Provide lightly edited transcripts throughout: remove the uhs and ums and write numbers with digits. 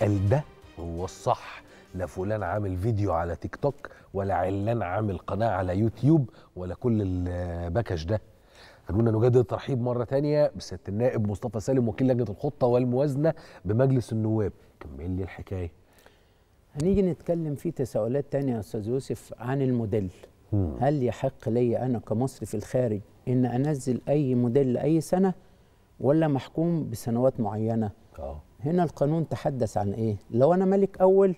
قال ده هو الصح، لا فلان عامل فيديو على تيك توك ولا علان عامل قناه على يوتيوب ولا كل البكش ده. خلونا نجدد الترحيب مره ثانيه بسياده النائب مصطفى سالم وكيل لجنه الخطه والموازنه بمجلس النواب. كمل لي الحكايه. هنيجي نتكلم في تساؤلات ثانيه يا استاذ يوسف عن الموديل. هل يحق لي انا كمصري في الخارج ان انزل اي موديل اي سنه ولا محكوم بسنوات معينه؟ هنا القانون تحدث عن ايه؟ لو انا مالك اول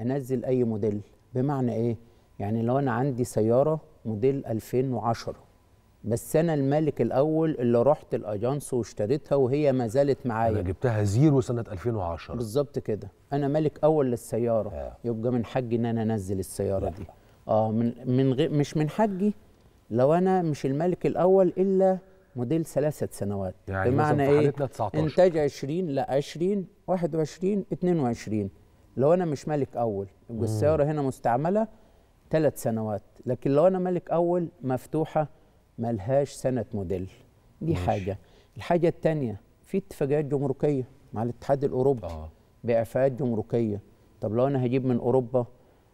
انزل اي موديل. بمعنى ايه؟ يعني لو انا عندي سياره موديل 2010 بس انا المالك الاول اللي رحت الاجانس واشتريتها وهي ما زالت معايا، انا جبتها زيرو سنه 2010 بالظبط كده، انا مالك اول للسياره. يبقى من حقي ان انا انزل السياره دي. مش من حقي لو انا مش المالك الاول الا موديل 3 سنوات. يعني بمعنى ايه؟ انتاج 20 لا 20 21 22. لو انا مش مالك اول يبقى السياره هنا مستعمله 3 سنوات، لكن لو انا مالك اول مفتوحه ملهاش سنه موديل. دي حاجه. الحاجه الثانيه في اتفاقيات جمركيه مع الاتحاد الاوروبي بإعفاءات جمركيه. طب لو انا هجيب من اوروبا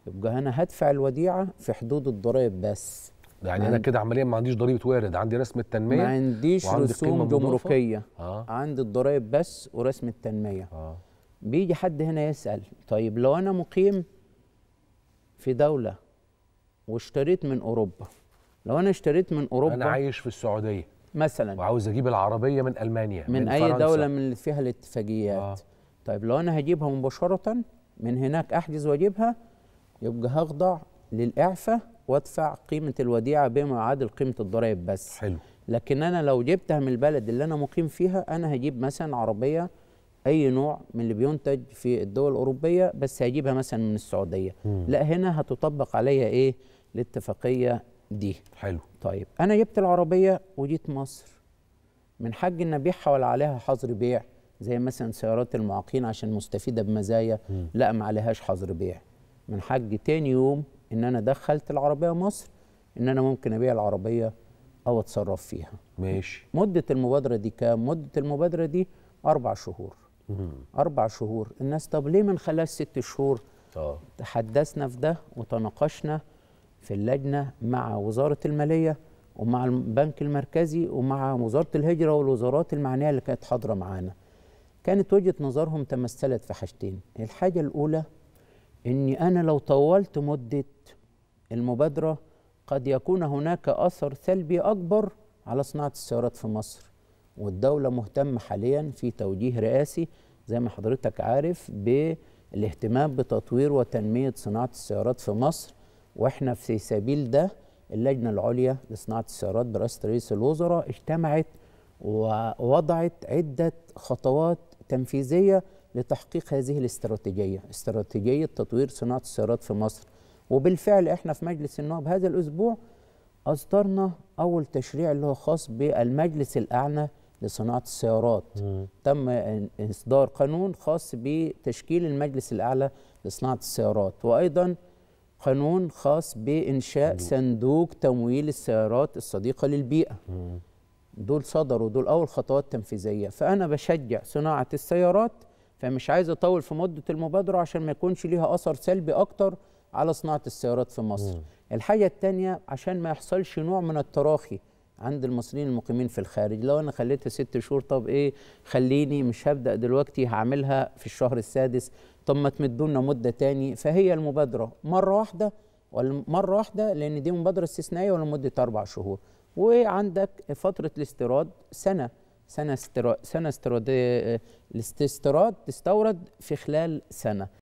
يبقى انا هدفع الوديعه في حدود الضرائب بس. يعني انا كده عمليا ما عنديش ضريبه وارد، عندي رسم التنميه، ما عنديش رسوم جمركيه، عندي الضرائب بس ورسم التنميه. بيجي حد هنا يسأل طيب لو أنا مقيم في دولة واشتريت من أوروبا، لو أنا اشتريت من أوروبا، أنا عايش في السعودية مثلا وعاوز أجيب العربية من ألمانيا من أي فرنسا. دولة من اللي فيها الاتفاقيات. طيب لو أنا هجيبها مباشرة من هناك أحجز وأجيبها، يبقى هخضع للإعفاء وأدفع قيمة الوديعة بما يعادل قيمة الضرائب بس. حلو. لكن أنا لو جبتها من البلد اللي أنا مقيم فيها، أنا هجيب مثلا عربية أي نوع من اللي بينتج في الدول الأوروبية بس هجيبها مثلا من السعودية، لا هنا هتطبق عليا إيه؟ الاتفاقية دي. حلو. طيب أنا جبت العربية وجيت مصر، من حقي إن أبيعها ولا عليها حظر بيع؟ زي مثلا سيارات المعاقين عشان مستفيدة بمزايا، لا ما عليهاش حظر بيع. من حقي تاني يوم إن أنا دخلت العربية مصر إن أنا ممكن أبيع العربية أو أتصرف فيها. ماشي. مدة المبادرة دي كام؟ مدة المبادرة دي 4 شهور. 4 شهور. الناس طب ليه ما نخليهاش 6 شهور؟ تحدثنا في ده وتناقشنا في اللجنه مع وزاره الماليه ومع البنك المركزي ومع وزاره الهجره والوزارات المعنيه اللي كانت حاضره معانا. كانت وجهه نظرهم تمثلت في حاجتين، الحاجه الاولى اني انا لو طولت مده المبادره قد يكون هناك اثر سلبي اكبر على صناعه السيارات في مصر. والدولة مهتمة حاليا في توجيه رئاسي زي ما حضرتك عارف بالاهتمام بتطوير وتنمية صناعة السيارات في مصر، واحنا في سبيل ده اللجنة العليا لصناعة السيارات برئاسة رئيس الوزراء اجتمعت ووضعت عدة خطوات تنفيذية لتحقيق هذه الاستراتيجية، استراتيجية تطوير صناعة السيارات في مصر. وبالفعل احنا في مجلس النواب هذا الأسبوع أصدرنا أول تشريع اللي هو خاص بالمجلس الأعلى لصناعة السيارات. تم إصدار قانون خاص بتشكيل المجلس الأعلى لصناعة السيارات، وأيضا قانون خاص بإنشاء صندوق تمويل السيارات الصديقة للبيئة. دول صدروا، دول أول خطوات تنفيذية. فأنا بشجع صناعة السيارات، فمش عايز أطول في مدة المبادرة عشان ما يكونش ليها أثر سلبي أكتر على صناعة السيارات في مصر. الحاجة التانية عشان ما يحصلش نوع من التراخي عند المصريين المقيمين في الخارج. لو أنا خليتها 6 شهور، طب إيه خليني مش هبدأ دلوقتي، هعملها في الشهر السادس، طب ما تمدونا مدة تاني. فهي المبادرة مرة واحدة ولا مرة واحدة، لأن دي مبادرة استثنائية ولا مدة 4 شهور، وعندك فترة الاستيراد سنة استيراد تستورد في خلال سنة.